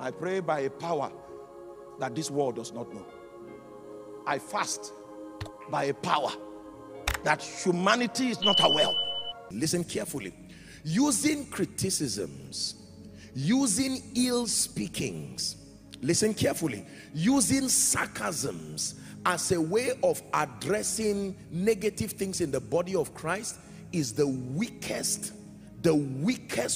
I pray by a power that this world does not know. I fast by a power that humanity is not aware of. Listen carefully. Using criticisms, using ill speakings, listen carefully, using sarcasms as a way of addressing negative things in the body of Christ is the weakest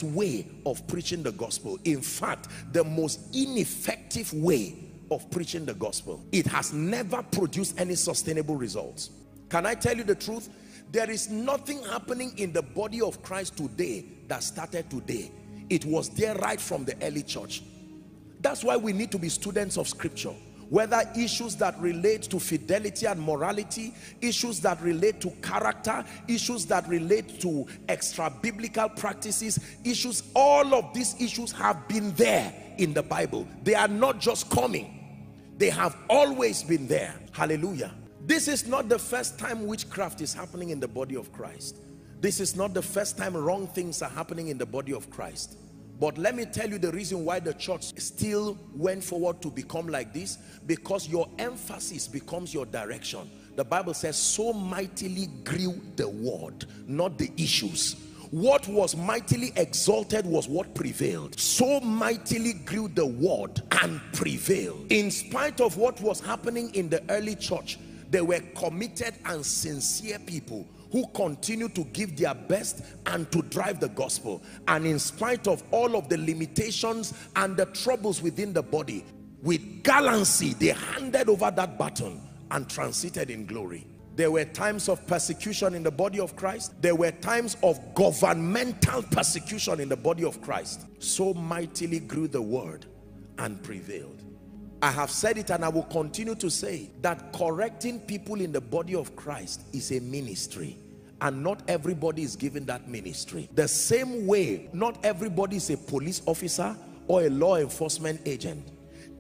way of preaching the gospel. In fact, the most ineffective way of preaching the gospel. It has never produced any sustainable results. Can I tell you the truth? There is nothing happening in the body of Christ today that started today. It was there right from the early church. That's why we need to be students of scripture. Whether issues that relate to fidelity and morality, issues that relate to character, issues that relate to extra-biblical practices, issues, all of these issues have been there in the Bible. They are not just coming. They have always been there. Hallelujah. This is not the first time witchcraft is happening in the body of Christ. This is not the first time wrong things are happening in the body of Christ. But let me tell you the reason why the church still went forward to become like this, because your emphasis becomes your direction. The Bible says, so mightily grew the word, not the issues. What was mightily exalted was what prevailed. So mightily grew the word and prevailed. In spite of what was happening in the early church, they were committed and sincere people who continue to give their best and to drive the gospel. And in spite of all of the limitations and the troubles within the body, with gallantry, they handed over that baton and transited in glory. There were times of persecution in the body of Christ. There were times of governmental persecution in the body of Christ. So mightily grew the word and prevailed. I have said it and I will continue to say that correcting people in the body of Christ is a ministry, and not everybody is given that ministry. The same way, not everybody is a police officer or a law enforcement agent.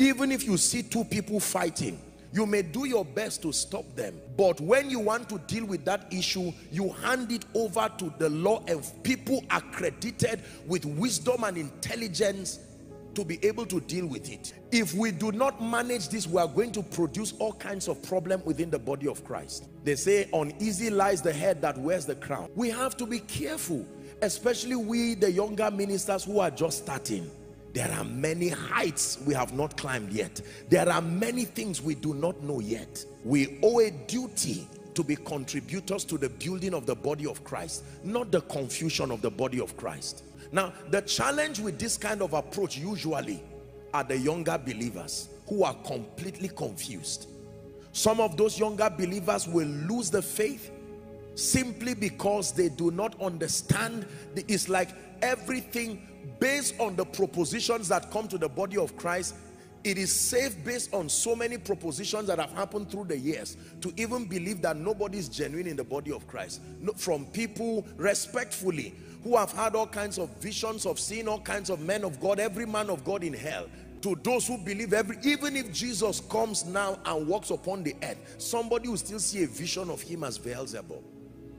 Even if you see two people fighting, you may do your best to stop them, but when you want to deal with that issue, you hand it over to the law and people accredited with wisdom and intelligence to be able to deal with it. If we do not manage this, we are going to produce all kinds of problems within the body of Christ. They say, uneasy lies the head that wears the crown. We have to be careful, especially we, the younger ministers who are just starting. There are many heights we have not climbed yet. There are many things we do not know yet. We owe a duty to be contributors to the building of the body of Christ, not the confusion of the body of Christ. Now, the challenge with this kind of approach usually are the younger believers who are completely confused. Some of those younger believers will lose the faith simply because they do not understand. It's like everything based on the propositions that come to the body of Christ. It is safe based on so many propositions that have happened through the years to even believe that nobody is genuine in the body of Christ. From people respectfully who have had all kinds of visions of seeing all kinds of men of God, every man of God in hell, to those who believe even if Jesus comes now and walks upon the earth, somebody will still see a vision of him as Beelzebub.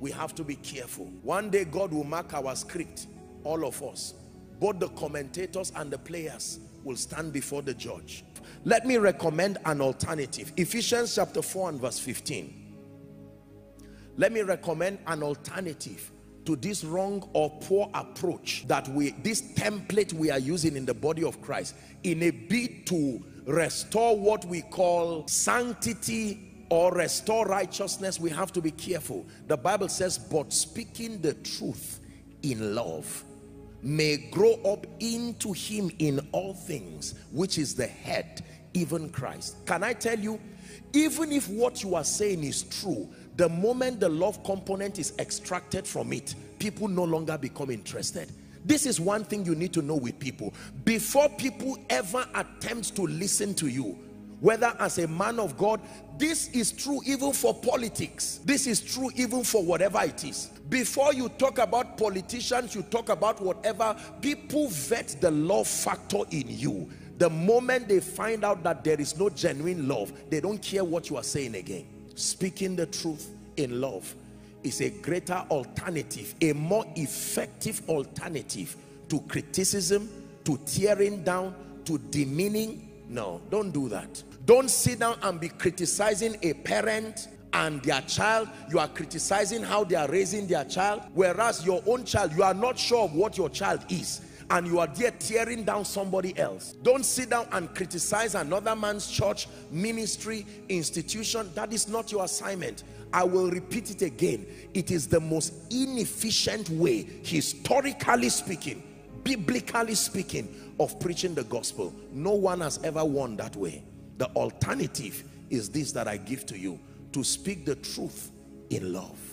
We have to be careful. One day God will mark our script, all of us, both the commentators and the players, will stand before the judge. Let me recommend an alternative. Ephesians chapter 4 and verse 15. Let me recommend an alternative to this wrong or poor approach that this template we are using in the body of Christ in a bid to restore what we call sanctity or restore righteousness. We have to be careful. The Bible says, but speaking the truth in love, may grow up into him in all things, which is the head, even Christ. Can I tell you, even if what you are saying is true, the moment the love component is extracted from it, people no longer become interested. This is one thing you need to know with people. Before people ever attempt to listen to you, whether as a man of God, this is true even for politics. This is true even for whatever it is. Before you talk about politicians, you talk about whatever, people vet the love factor in you. The moment they find out that there is no genuine love, they don't care what you are saying again. Speaking the truth in love is a greater alternative, a more effective alternative to criticism, to tearing down, to demeaning. No, don't do that. Don't sit down and be criticizing a parent and their child. You are criticizing how they are raising their child, whereas your own child, you are not sure of what your child is, and you are there tearing down somebody else. Don't sit down and criticize another man's church, ministry, institution. That is not your assignment. I will repeat it again. It is the most inefficient way, historically speaking, biblically speaking, of preaching the gospel. No one has ever won that way. The alternative is this that I give to you: to speak the truth in love.